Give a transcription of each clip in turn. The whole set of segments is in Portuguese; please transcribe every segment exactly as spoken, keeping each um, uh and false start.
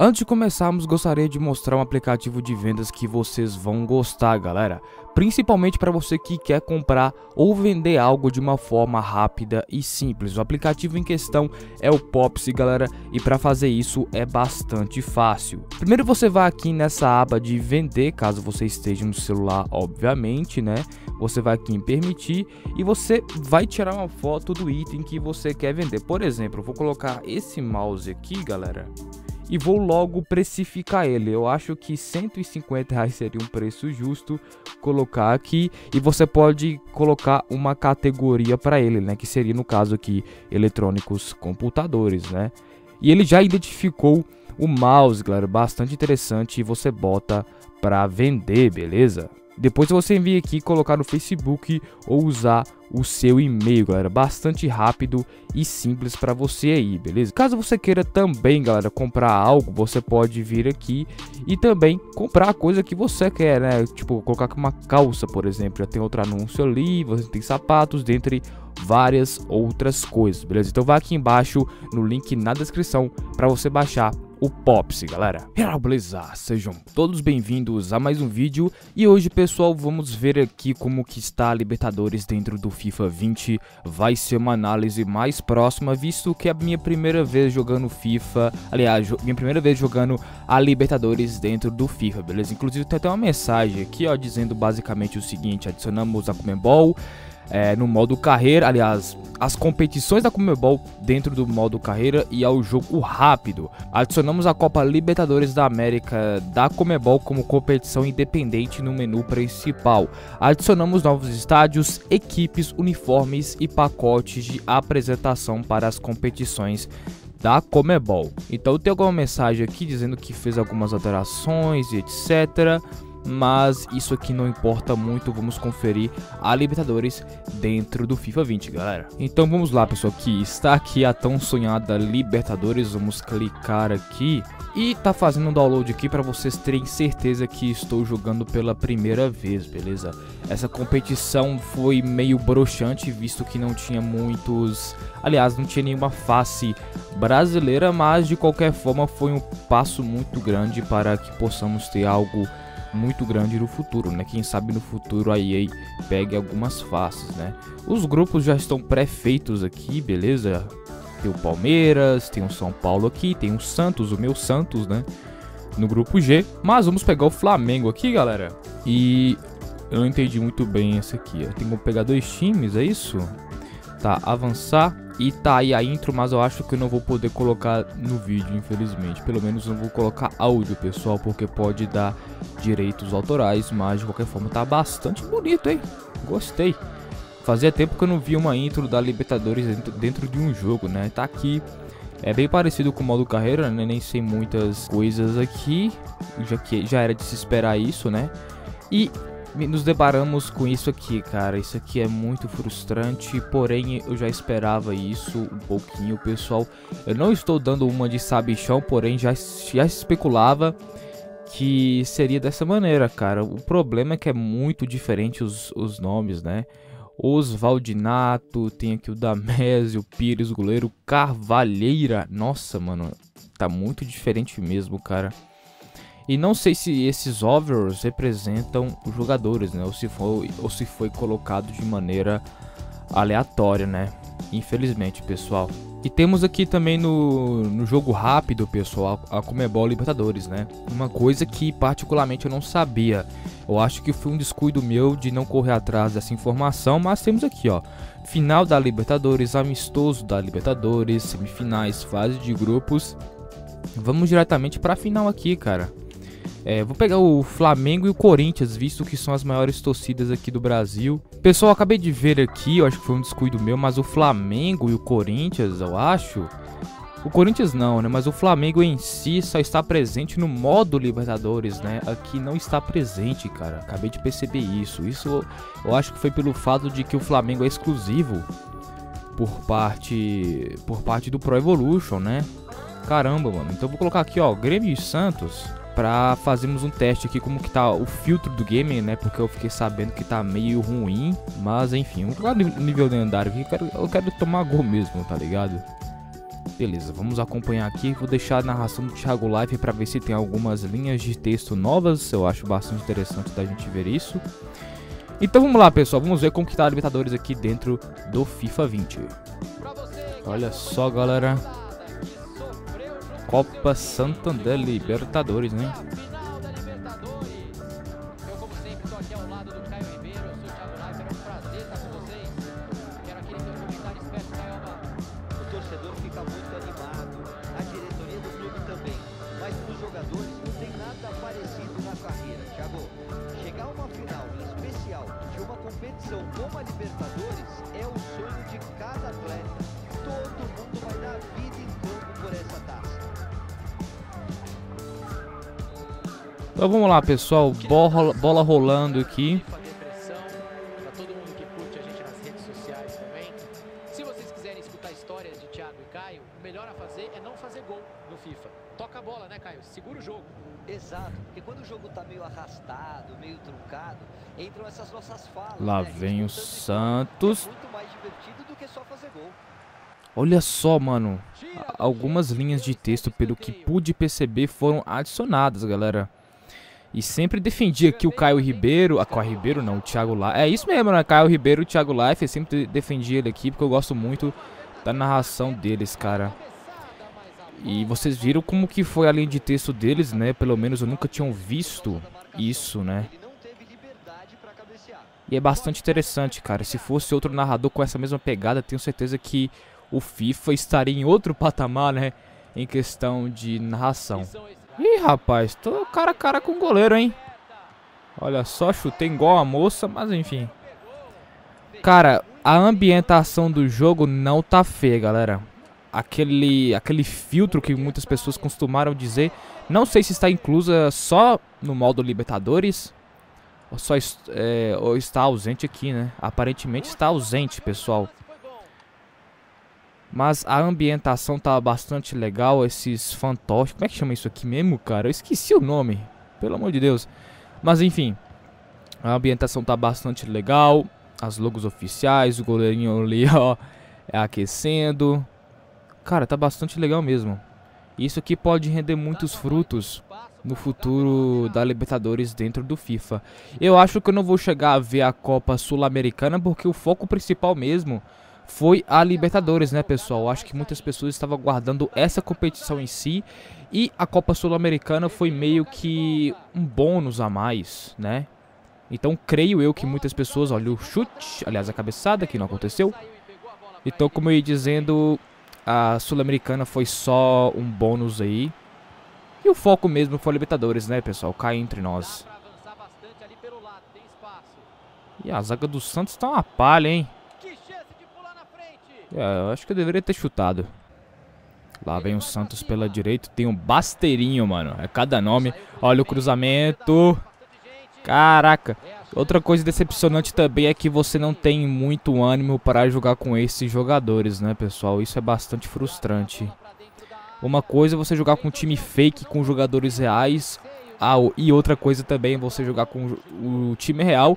Antes de começarmos, gostaria de mostrar um aplicativo de vendas que vocês vão gostar, galera. Principalmente para você que quer comprar ou vender algo de uma forma rápida e simples. O aplicativo em questão é o Popsy, galera, e para fazer isso é bastante fácil. Primeiro você vai aqui nessa aba de vender, caso você esteja no celular, obviamente, né? Você vai aqui em permitir e você vai tirar uma foto do item que você quer vender. Por exemplo, eu vou colocar esse mouse aqui, galera, e vou logo precificar ele. Eu acho que cento e cinquenta reais seria um preço justo colocar aqui. E você pode colocar uma categoria para ele, né? Que seria, no caso aqui, eletrônicos, computadores, né? E ele já identificou o mouse, galera. Bastante interessante. E você bota para vender, beleza? Depois você envia aqui, colocar no Facebook ou usar o seu e-mail, galera. Bastante rápido e simples para você aí, beleza? Caso você queira também, galera, comprar algo, você pode vir aqui e também comprar a coisa que você quer, né? Tipo, colocar uma calça, por exemplo. Já tem outro anúncio ali, você tem sapatos, dentre várias outras coisas, beleza? Então vai aqui embaixo no link na descrição para você baixar o Popsy, galera. Hello, beleza? Sejam todos bem-vindos a mais um vídeo. E hoje, pessoal, vamos ver aqui como que está a Libertadores dentro do FIFA vinte. Vai ser uma análise mais próxima, visto que é a minha primeira vez jogando FIFA. Aliás, minha primeira vez jogando a Libertadores dentro do FIFA, beleza? Inclusive tem até uma mensagem aqui, ó, dizendo basicamente o seguinte: adicionamos a CONMEBOL É, no modo carreira, aliás, as competições da CONMEBOL dentro do modo carreira e ao jogo rápido. Adicionamos a Copa Libertadores da América da CONMEBOL como competição independente no menu principal. Adicionamos novos estádios, equipes, uniformes e pacotes de apresentação para as competições da CONMEBOL. Então tem alguma mensagem aqui dizendo que fez algumas alterações e etcétera, mas isso aqui não importa muito. Vamos conferir a Libertadores dentro do FIFA vinte, galera. Então vamos lá, pessoal, que está aqui a tão sonhada Libertadores. Vamos clicar aqui e tá fazendo um download aqui para vocês terem certeza que estou jogando pela primeira vez, beleza? Essa competição foi meio broxante, visto que não tinha muitos... Aliás, não tinha nenhuma face brasileira, mas de qualquer forma foi um passo muito grande para que possamos ter algo muito grande no futuro, né? Quem sabe no futuro a E A pegue algumas faces, né? Os grupos já estão pré-feitos aqui, beleza? Tem o Palmeiras, tem o São Paulo aqui, tem o Santos, o meu Santos, né? No grupo G. Mas vamos pegar o Flamengo aqui, galera. E eu não entendi muito bem esse aqui. Tem como pegar dois times, é isso? Tá, avançar. E tá aí a intro, mas eu acho que eu não vou poder colocar no vídeo, infelizmente. Pelo menos eu não vou colocar áudio, pessoal, porque pode dar direitos autorais. Mas de qualquer forma tá bastante bonito, hein? Gostei. Fazia tempo que eu não vi uma intro da Libertadores dentro, dentro de um jogo, né? Tá aqui. É bem parecido com o modo carreira, né? Nem sei muitas coisas aqui, já que já era de se esperar isso, né? E nos deparamos com isso aqui, cara. Isso aqui é muito frustrante, porém eu já esperava isso um pouquinho, pessoal. Eu não estou dando uma de sabichão, porém já, já especulava que seria dessa maneira, cara. O problema é que é muito diferente os, os nomes, né? Os Valdinato, tem aqui o Damésio, Pires, o goleiro, Carvalheira. Nossa, mano, tá muito diferente mesmo, cara. E não sei se esses overs representam os jogadores, né? Ou se foi, ou se foi colocado de maneira aleatória, né? Infelizmente, pessoal. E temos aqui também no, no jogo rápido, pessoal, a CONMEBOL Libertadores, né? Uma coisa que particularmente eu não sabia. Eu acho que foi um descuido meu de não correr atrás dessa informação, mas temos aqui, ó. Final da Libertadores, amistoso da Libertadores, semifinais, fase de grupos. Vamos diretamente para a final aqui, cara. É, vou pegar o Flamengo e o Corinthians, visto que são as maiores torcidas aqui do Brasil. Pessoal, acabei de ver aqui, eu acho que foi um descuido meu, mas o Flamengo e o Corinthians, eu acho... O Corinthians não, né? Mas o Flamengo em si só está presente no modo Libertadores, né? Aqui não está presente, cara. Acabei de perceber isso. Isso eu acho que foi pelo fato de que o Flamengo é exclusivo por parte, por parte do Pro Evolution, né? Caramba, mano. Então eu vou colocar aqui, ó, Grêmio e Santos, pra fazermos um teste aqui como que tá o filtro do game, né? Porque eu fiquei sabendo que tá meio ruim, mas enfim, vou colocar nível lendário aqui, eu quero, eu quero tomar gol mesmo, tá ligado? Beleza, vamos acompanhar aqui. Vou deixar a narração do Tiago Leifert para ver se tem algumas linhas de texto novas. Eu acho bastante interessante da gente ver isso. Então vamos lá, pessoal. Vamos ver como que tá a Libertadores aqui dentro do FIFA vinte. Olha só, galera. Copa Santander Libertadores, né? Como a Libertadores é o sonho de cada atleta, todo mundo vai dar vida em campo por essa taça. Então vamos lá, pessoal, bola, bola rolando aqui. Para todo mundo que curte a gente nas redes sociais também. Se vocês quiserem escutar histórias de Tiago e Caio, o melhor a fazer é não fazer gol no FIFA. Toca a bola, né, Caio? Segura o jogo. Exato, porque quando o jogo tá meio arrastado, meio truncado, entram essas nossas falas. Lá né? vem o Santos. É muito mais divertido do que só fazer gol. Olha só, mano. Algumas linhas de texto, pelo que pude perceber, foram adicionadas, galera. E sempre defendia que o Caio Ribeiro... Ah, Caio Ribeiro não, o Tiago Leifert. É isso mesmo, né? Caio Ribeiro e o Tiago Leifert. Eu sempre defendia ele aqui, porque eu gosto muito da narração deles, cara. E vocês viram como que foi a linha de texto deles, né? Pelo menos eu nunca tinha visto isso, né? E é bastante interessante, cara. Se fosse outro narrador com essa mesma pegada, tenho certeza que o FIFA estaria em outro patamar, né? Em questão de narração. Ih, rapaz, tô cara a cara com o goleiro, hein? Olha só, chutei igual a moça, mas enfim. Cara, a ambientação do jogo não tá feia, galera. Aquele, aquele filtro que muitas pessoas costumaram dizer, não sei se está inclusa só no modo Libertadores ou, só est é, ou está ausente aqui, né? Aparentemente está ausente, pessoal. Mas a ambientação tá bastante legal, esses fantoches... Como é que chama isso aqui mesmo, cara? Eu esqueci o nome, pelo amor de Deus. Mas enfim, a ambientação tá bastante legal, as logos oficiais, o goleirinho ali, ó, é aquecendo... Cara, tá bastante legal mesmo. Isso aqui pode render muitos frutos no futuro da Libertadores dentro do FIFA. Eu acho que eu não vou chegar a ver a Copa Sul-Americana porque o foco principal mesmo foi a Libertadores, né, pessoal? Eu acho que muitas pessoas estavam aguardando essa competição em si e a Copa Sul-Americana foi meio que um bônus a mais, né? Então, creio eu que muitas pessoas... Olha o chute, aliás, a cabeçada que não aconteceu. Então, como eu ia dizendo... A Sul-Americana foi só um bônus aí. E o foco mesmo foi a Libertadores, né, pessoal? Cai entre nós. E a zaga do Santos tá uma palha, hein? É, eu acho que eu deveria ter chutado. Lá vem o Santos pela direita. Tem um Basteirinho, mano. É cada nome. Olha o cruzamento. Caraca. Outra coisa decepcionante também é que você não tem muito ânimo para jogar com esses jogadores, né, pessoal? Isso é bastante frustrante. Uma coisa é você jogar com um time fake, com jogadores reais. Ah, e outra coisa também é você jogar com o time real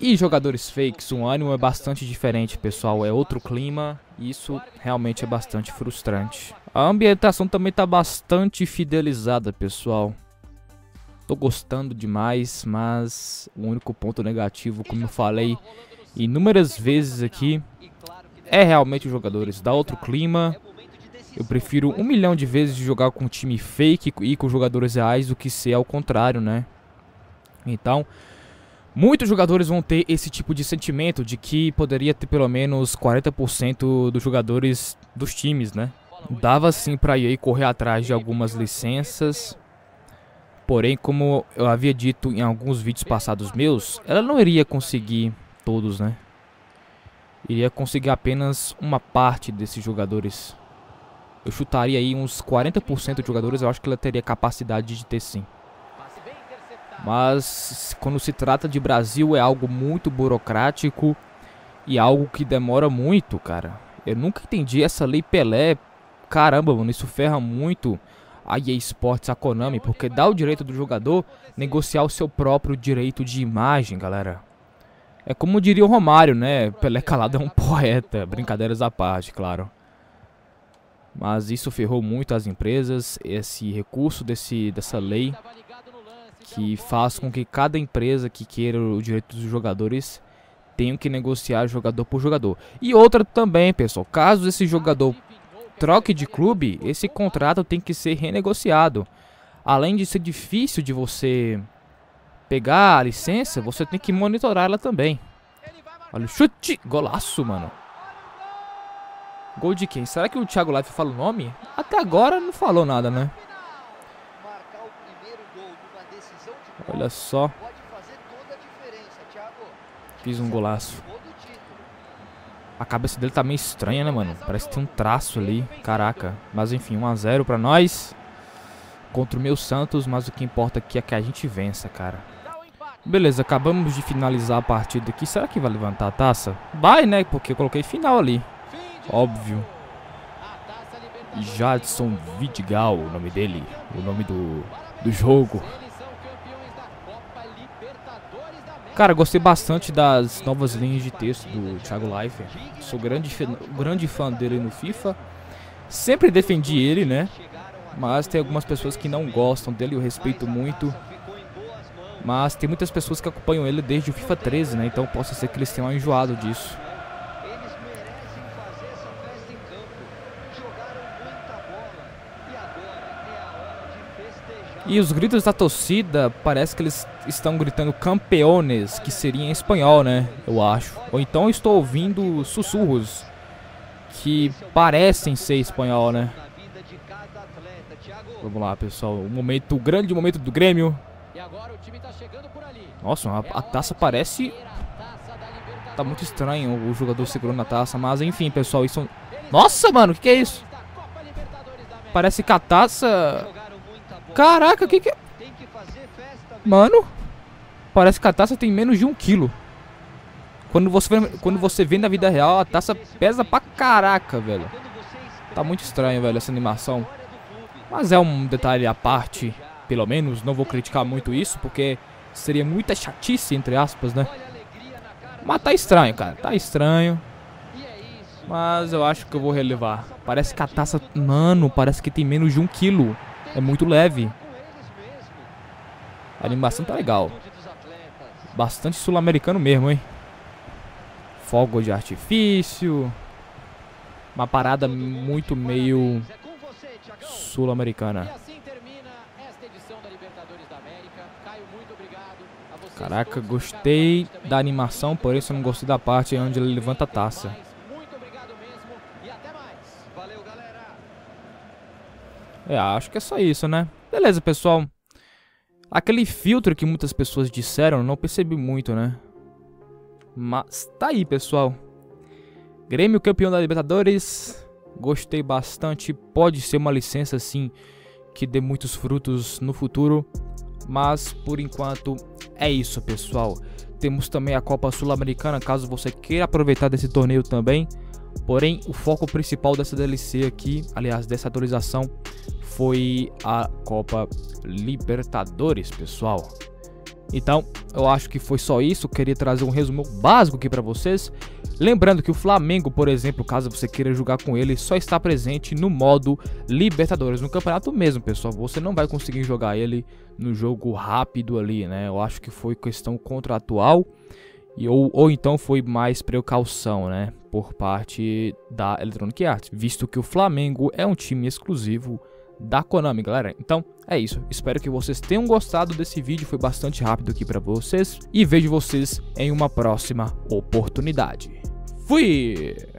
e jogadores fakes. O ânimo é bastante diferente, pessoal. É outro clima e isso realmente é bastante frustrante. A ambientação também está bastante fidelizada, pessoal. Tô gostando demais, mas o único ponto negativo, como eu falei inúmeras vezes aqui, é realmente os jogadores. Dá outro clima. Eu prefiro um milhão de vezes jogar com um time fake e com jogadores reais do que ser ao contrário, né? Então, muitos jogadores vão ter esse tipo de sentimento de que poderia ter pelo menos quarenta por cento dos jogadores dos times, né? Dava sim pra E A correr atrás de algumas licenças... Porém, como eu havia dito em alguns vídeos passados meus, ela não iria conseguir todos, né? Iria conseguir apenas uma parte desses jogadores. Eu chutaria aí uns quarenta por cento de jogadores, eu acho que ela teria capacidade de ter sim. Mas quando se trata de Brasil é algo muito burocrático e algo que demora muito, cara. Eu nunca entendi essa lei Pelé. Caramba, mano, isso ferra muito... A E A Sports, a Konami, porque dá o direito do jogador negociar o seu próprio direito de imagem, galera. É como diria o Romário, né? Pelé calado é um poeta. Brincadeiras à parte, claro. mas isso ferrou muito as empresas, esse recurso desse, dessa lei, que faz com que cada empresa que queira o direito dos jogadores tenha que negociar jogador por jogador. E outra também, pessoal, caso esse jogador troque de clube, esse contrato tem que ser renegociado. Além de ser difícil de você pegar a licença, você tem que monitorar ela também. Olha o chute, golaço, mano. Gol de quem? Será que o Tiago Leifert fala o nome? Até agora não falou nada, né? Olha só. Fiz um golaço. A cabeça dele tá meio estranha, né, mano? Parece que tem um traço ali. Caraca. Mas enfim, um a zero pra nós. Contra o meu Santos, mas o que importa aqui é que a gente vença, cara. Beleza, acabamos de finalizar a partida aqui. Será que vai levantar a taça? Vai, né? Porque eu coloquei final ali. Óbvio. Jadson Vidigal, o nome dele. O nome do, do jogo. Cara, gostei bastante das novas linhas de texto do Tiago Leifert. Sou grande, grande fã dele no FIFA. Sempre defendi ele, né? Mas tem algumas pessoas que não gostam dele, eu respeito muito. Mas tem muitas pessoas que acompanham ele desde o FIFA treze, né? Então possa ser que eles tenham enjoado disso. E os gritos da torcida, parece que eles estão gritando campeones, que seria em espanhol, né? Eu acho. Ou então estou ouvindo sussurros, que parecem ser espanhol, né? Vamos lá, pessoal. O momento, o grande momento do Grêmio. Nossa, a, a taça parece... Tá muito estranho o jogador segurando a taça, mas enfim, pessoal. Isso... Nossa, mano, o que, que é isso? Parece que a taça... Caraca, o que que é? Mano, parece que a taça tem menos de um quilo. Quando você, quando você vê na vida real, a taça pesa pra caraca, velho. Tá muito estranho, velho, essa animação. Mas é um detalhe à parte, pelo menos. Não vou criticar muito isso, porque seria muita chatice, entre aspas, né? Mas tá estranho, cara. Tá estranho. Mas eu acho que eu vou relevar. Parece que a taça... Mano, parece que tem menos de um quilo. É muito leve. A animação tá legal. Bastante sul-americano mesmo, hein? Fogo de artifício. Uma parada muito meio sul-americana. Caraca, gostei da animação, por isso eu não gostei da parte onde ele levanta a taça. É, acho que é só isso, né? Beleza, pessoal. Aquele filtro que muitas pessoas disseram, não percebi muito, né? Mas tá aí, pessoal. Grêmio campeão da Libertadores. Gostei bastante. Pode ser uma licença, sim, que dê muitos frutos no futuro. Mas, por enquanto, é isso, pessoal. Temos também a Copa Sul-Americana, caso você queira aproveitar desse torneio também. Porém, o foco principal dessa D L C aqui, aliás, dessa atualização, foi a Copa Libertadores, pessoal. Então, eu acho que foi só isso. Eu queria trazer um resumo básico aqui para vocês. Lembrando que o Flamengo, por exemplo, caso você queira jogar com ele, só está presente no modo Libertadores, no campeonato mesmo, pessoal. Você não vai conseguir jogar ele no jogo rápido ali, né? Eu acho que foi questão contratual. E ou, ou então foi mais precaução, né, por parte da Electronic Arts, visto que o Flamengo é um time exclusivo da Konami, galera. Então é isso, espero que vocês tenham gostado desse vídeo, foi bastante rápido aqui pra vocês, e vejo vocês em uma próxima oportunidade. Fui!